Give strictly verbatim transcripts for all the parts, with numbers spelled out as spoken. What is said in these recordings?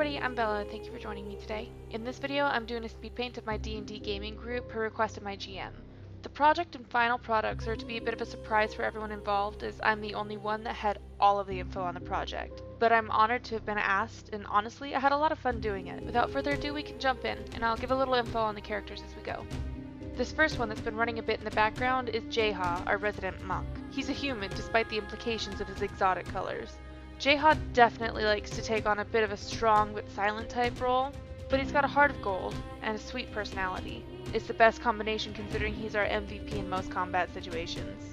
everybody, I'm Bella, thank you for joining me today. In this video, I'm doing a speed paint of my D and D gaming group per request of my G M. The project and final products are to be a bit of a surprise for everyone involved, as I'm the only one that had all of the info on the project. But I'm honored to have been asked, and honestly, I had a lot of fun doing it. Without further ado, we can jump in, and I'll give a little info on the characters as we go. This first one that's been running a bit in the background is Jeha, our resident monk. He's a human, despite the implications of his exotic colors. Jeha definitely likes to take on a bit of a strong but silent type role, but he's got a heart of gold and a sweet personality. It's the best combination considering he's our M V P in most combat situations.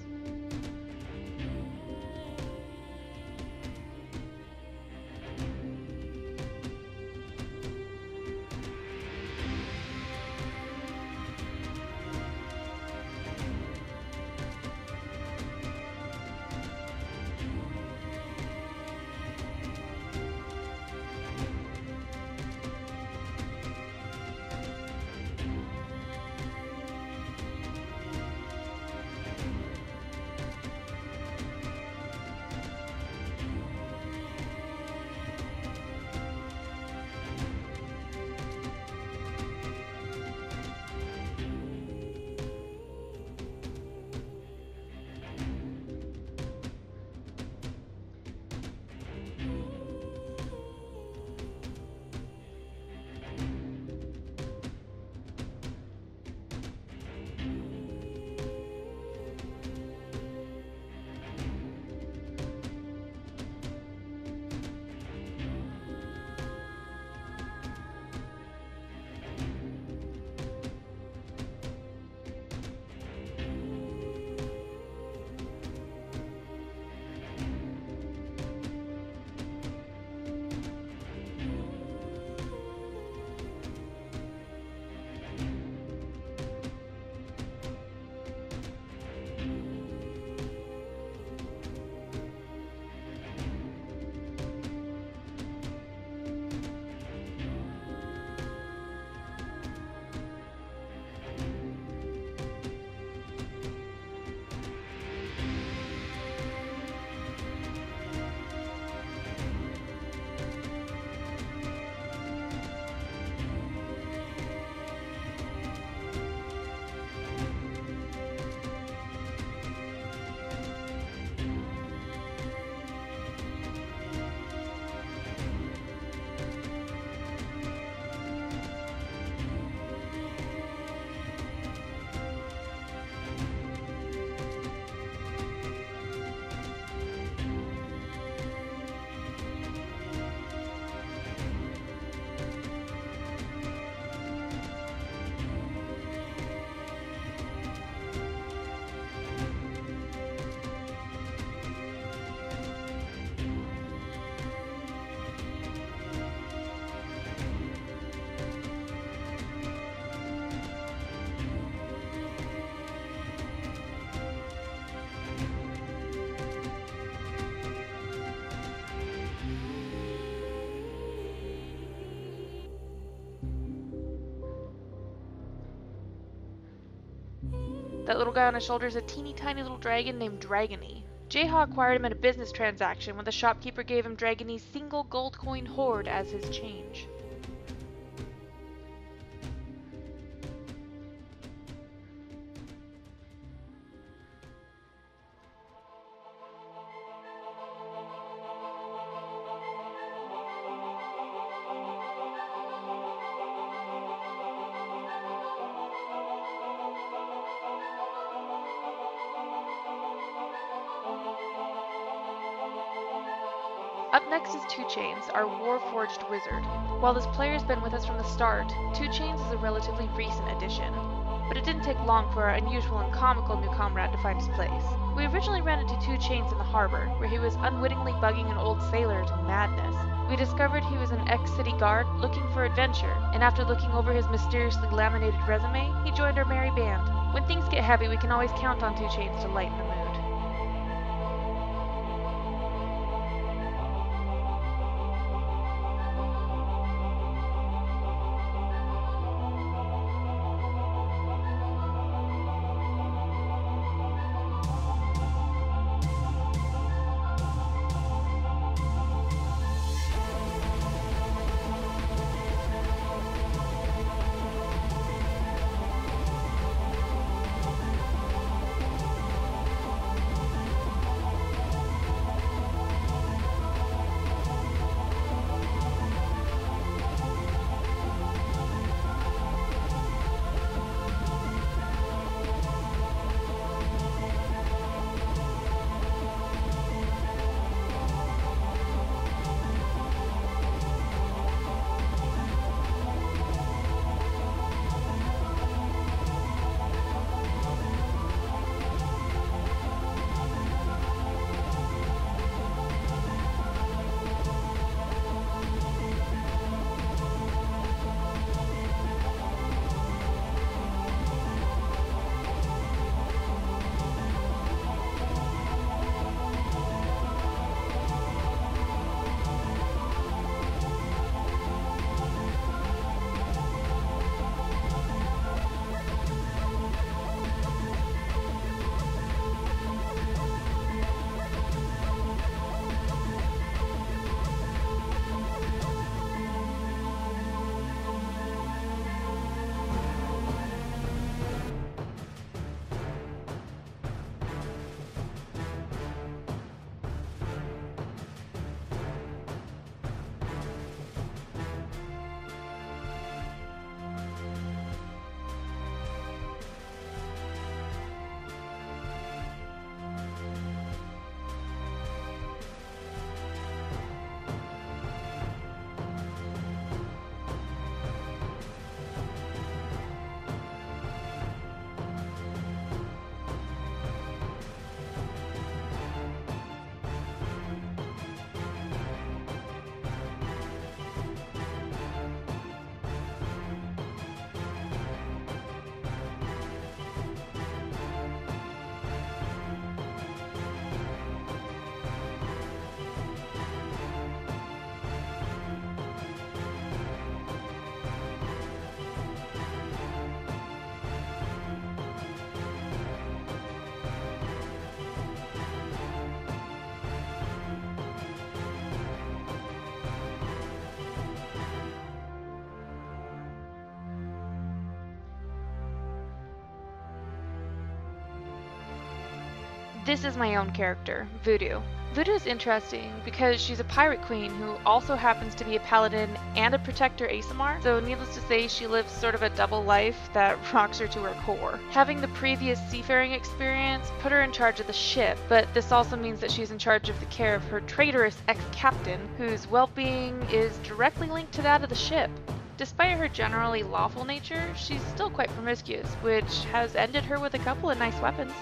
That little guy on his shoulder is a teeny tiny little dragon named Dragony. Jeha acquired him in a business transaction when the shopkeeper gave him Dragony's single gold coin hoard as his change. Up next is Two Chains, our Warforged Wizard. While this player's been with us from the start, Two Chains is a relatively recent addition, but it didn't take long for our unusual and comical new comrade to find his place. We originally ran into Two Chains in the harbor, where he was unwittingly bugging an old sailor to madness. We discovered he was an ex-city guard looking for adventure, and after looking over his mysteriously laminated resume, he joined our merry band. When things get heavy, we can always count on Two Chains to lighten the mood. This is my own character, Voodoo. Voodoo is interesting because she's a pirate queen who also happens to be a paladin and a protector A S M R, so needless to say she lives sort of a double life that rocks her to her core. Having the previous seafaring experience put her in charge of the ship, but this also means that she's in charge of the care of her traitorous ex-captain, whose well-being is directly linked to that of the ship. Despite her generally lawful nature, she's still quite promiscuous, which has ended her with a couple of nice weapons.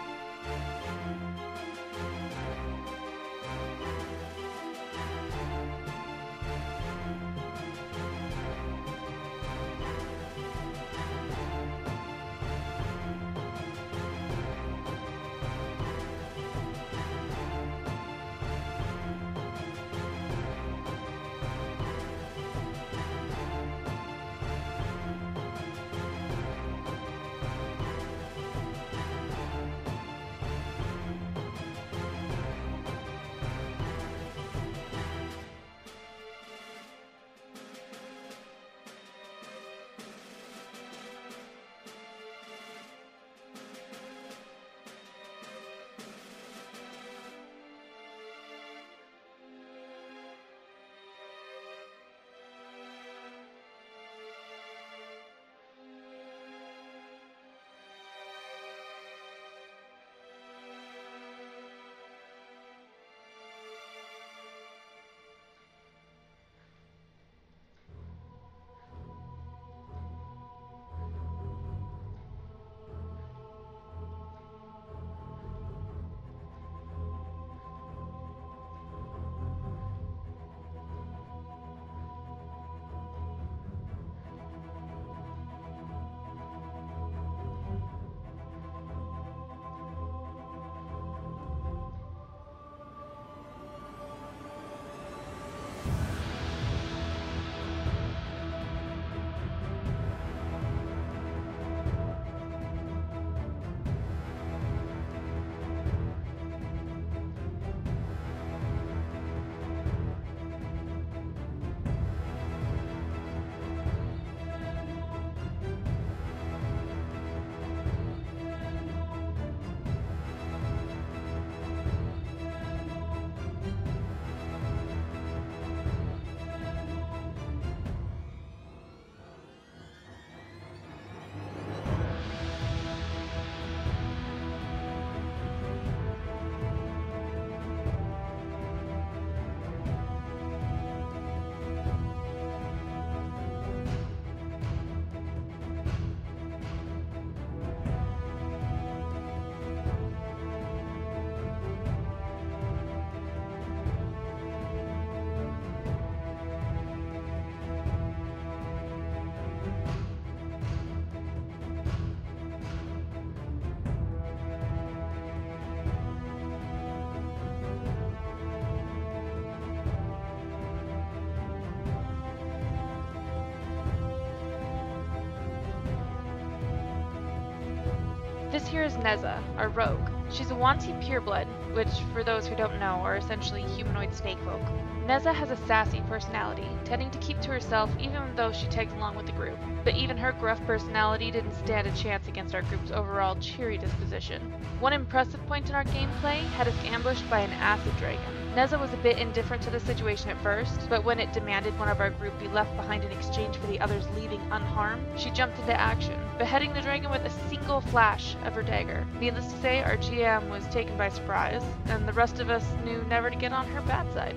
This here is Neza, our rogue. She's a Wanti pureblood, which, for those who don't know, are essentially humanoid snake folk. Neza has a sassy personality, tending to keep to herself even though she tags along with the group, but even her gruff personality didn't stand a chance against our group's overall cheery disposition. One impressive point in our gameplay had us ambushed by an acid dragon. Neza was a bit indifferent to the situation at first, but when it demanded one of our group be left behind in exchange for the others leaving unharmed, she jumped into action, beheading the dragon with a single flash of her dagger. Needless to say, our G M was taken by surprise, and the rest of us knew never to get on her bad side.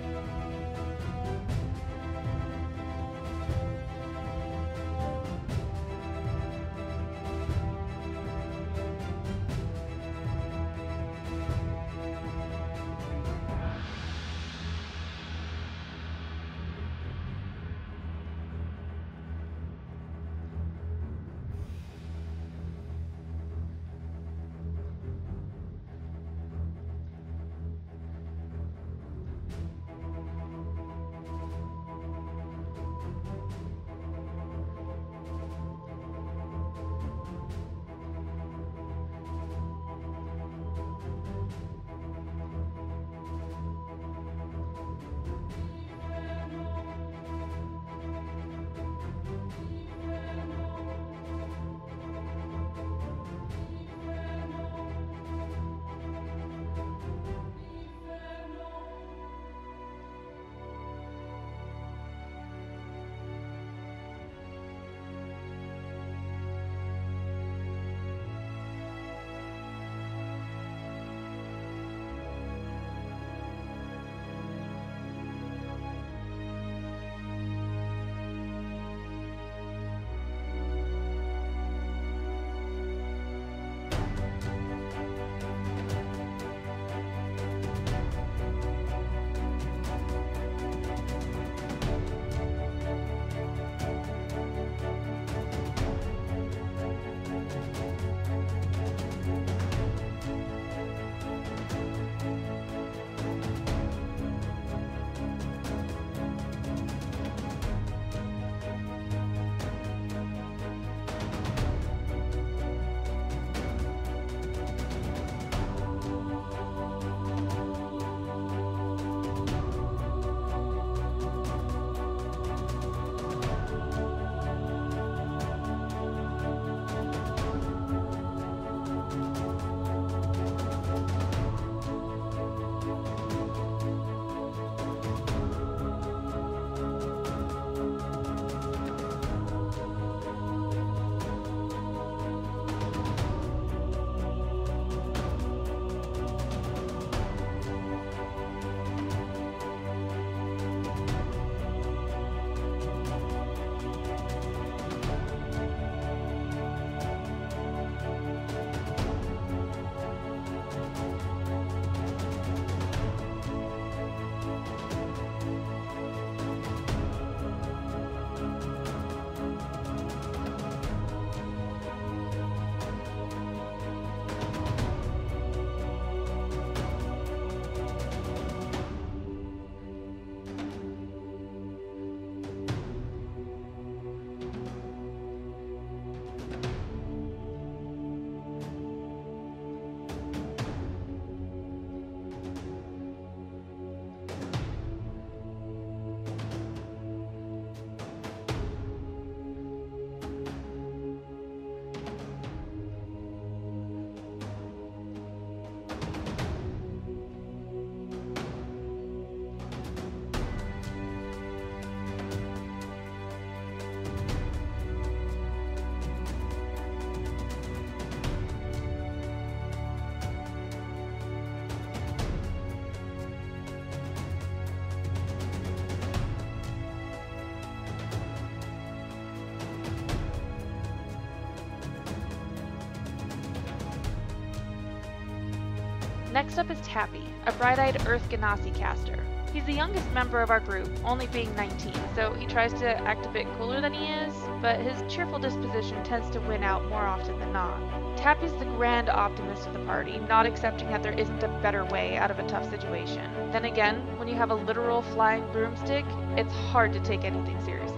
Next up is Tappy, a bright-eyed Earth Ganassi caster. He's the youngest member of our group, only being nineteen, so he tries to act a bit cooler than he is, but his cheerful disposition tends to win out more often than not. Tappy's the grand optimist of the party, not accepting that there isn't a better way out of a tough situation. Then again, when you have a literal flying broomstick, it's hard to take anything seriously.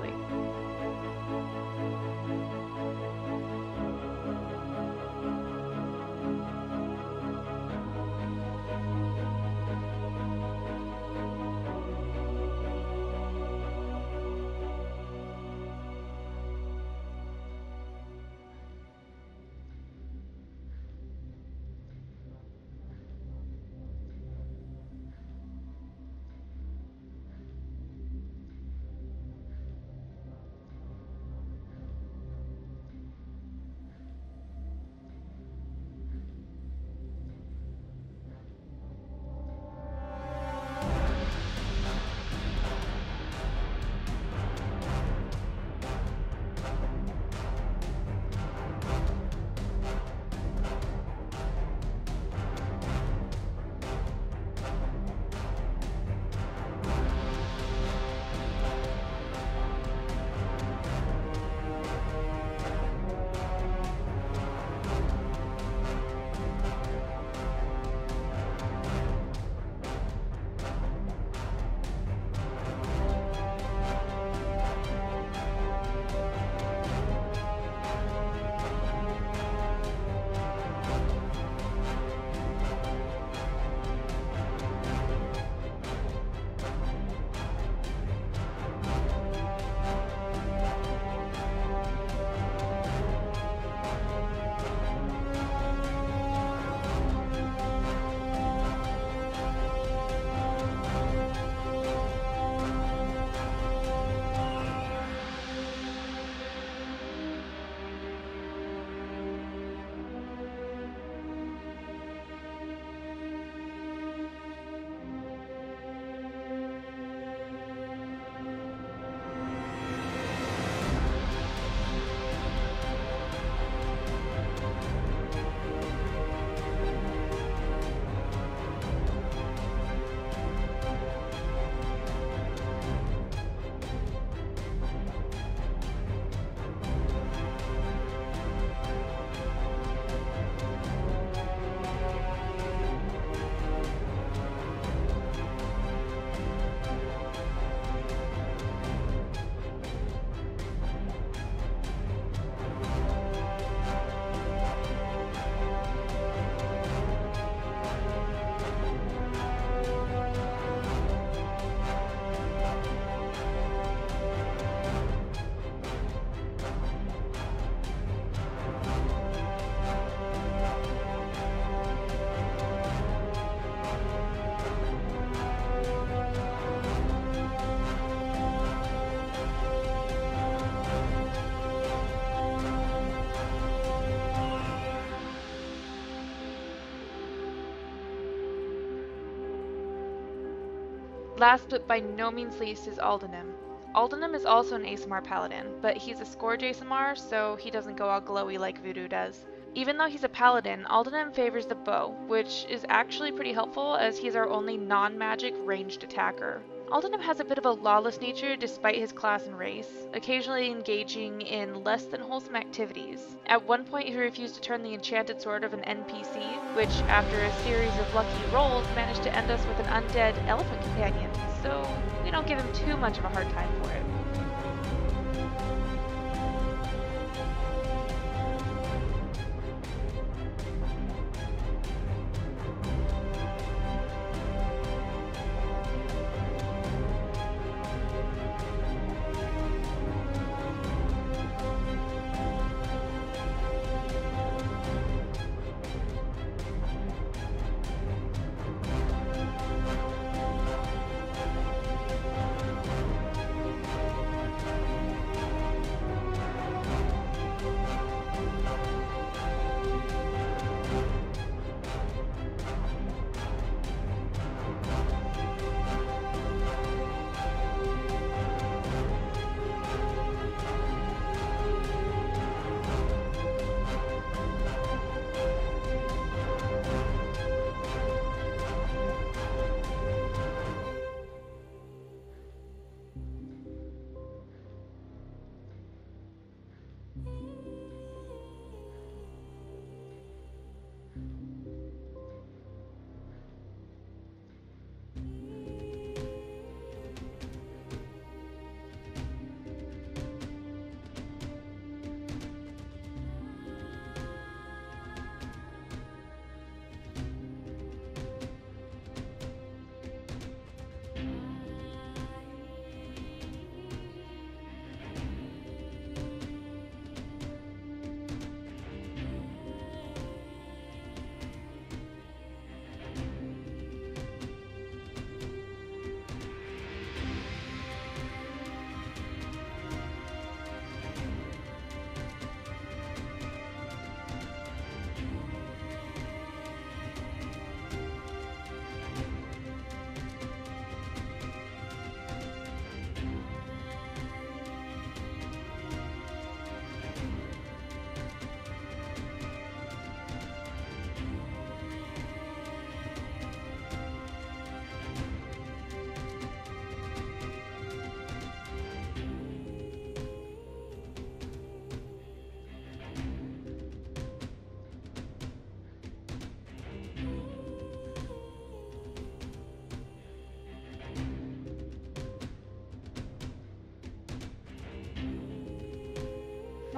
Last but by no means least is Aldenim. Aldenim is also an A S M R paladin, but he's a scourge A S M R, so he doesn't go all glowy like Voodoo does. Even though he's a paladin, Aldenim favors the bow, which is actually pretty helpful as he's our only non-magic ranged attacker. Aldenim has a bit of a lawless nature despite his class and race, occasionally engaging in less than wholesome activities. At one point he refused to turn the enchanted sword of an N P C, which after a series of lucky rolls managed to end us with an undead elephant companion, so we don't give him too much of a hard time for it.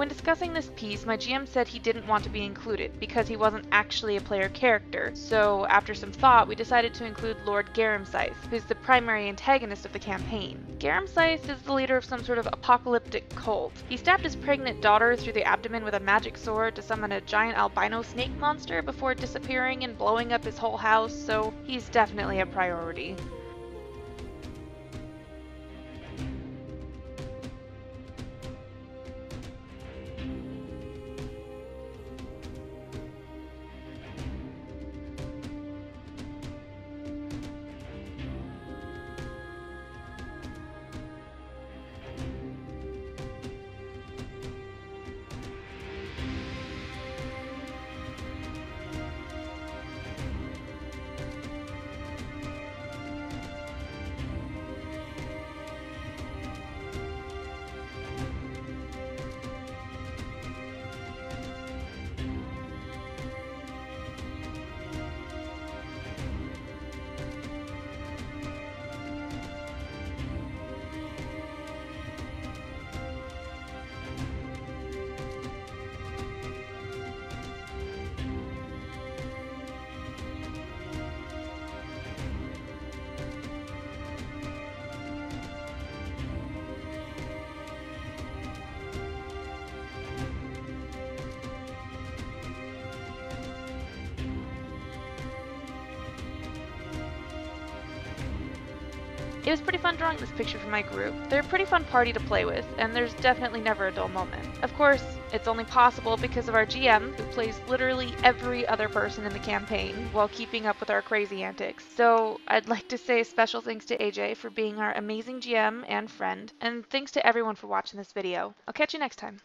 When discussing this piece, my G M said he didn't want to be included because he wasn't actually a player character, so after some thought we decided to include Lord Garamscythe, who's the primary antagonist of the campaign. Garamscythe is the leader of some sort of apocalyptic cult. He stabbed his pregnant daughter through the abdomen with a magic sword to summon a giant albino snake monster before disappearing and blowing up his whole house, so he's definitely a priority. It was pretty fun drawing this picture for my group. They're a pretty fun party to play with, and there's definitely never a dull moment. Of course, it's only possible because of our G M, who plays literally every other person in the campaign while keeping up with our crazy antics. So I'd like to say special thanks to A J for being our amazing G M and friend, and thanks to everyone for watching this video. I'll catch you next time.